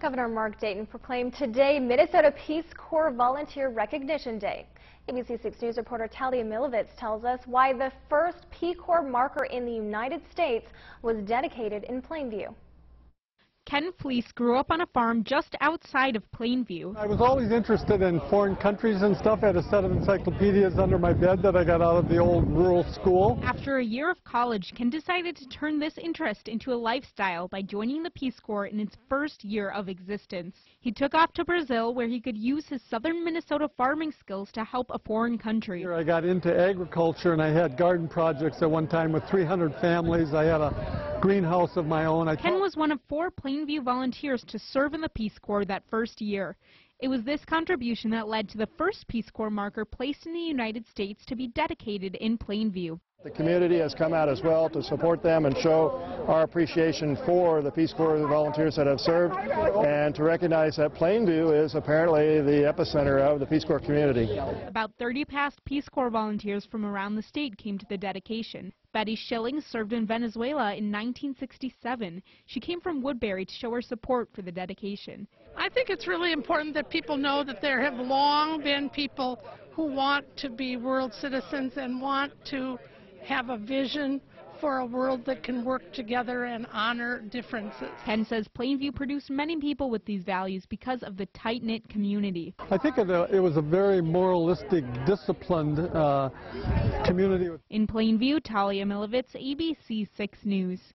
Governor Mark Dayton proclaimed today Minnesota Peace Corps Volunteer Recognition Day. ABC 6 News reporter Talia Milovitz tells us why the first Peace Corps marker in the United States was dedicated in Plainview. Ken Flies grew up on a farm just outside of Plainview. I was always interested in foreign countries and stuff. I had a set of encyclopedias under my bed that I got out of the old rural school. After a year of college, Ken decided to turn this interest into a lifestyle by joining the Peace Corps in its first year of existence. He took off to Brazil, where he could use his southern Minnesota farming skills to help a foreign country. Here I got into agriculture, and I had garden projects at one time with 300 families. I had a greenhouse of my own. Ken was one of four Plainview volunteers to serve in the Peace Corps that first year. It was this contribution that led to the first Peace Corps marker placed in the United States to be dedicated in Plainview. The community has come out as well to support them and show our appreciation for the Peace Corps volunteers that have served, and to recognize that Plainview is apparently the epicenter of the Peace Corps community. About 30 past Peace Corps volunteers from around the state came to the dedication. Betty Schilling served in Venezuela in 1967. She came from Woodbury to show her support for the dedication. I think it's really important that people know that there have long been people who want to be world citizens and want to have a vision for a world that can work together and honor differences. Ken says Plainview produced many people with these values because of the tight-knit community. I think it was a very moralistic, disciplined community. In Plainview, Talia Milovitz, ABC 6 News.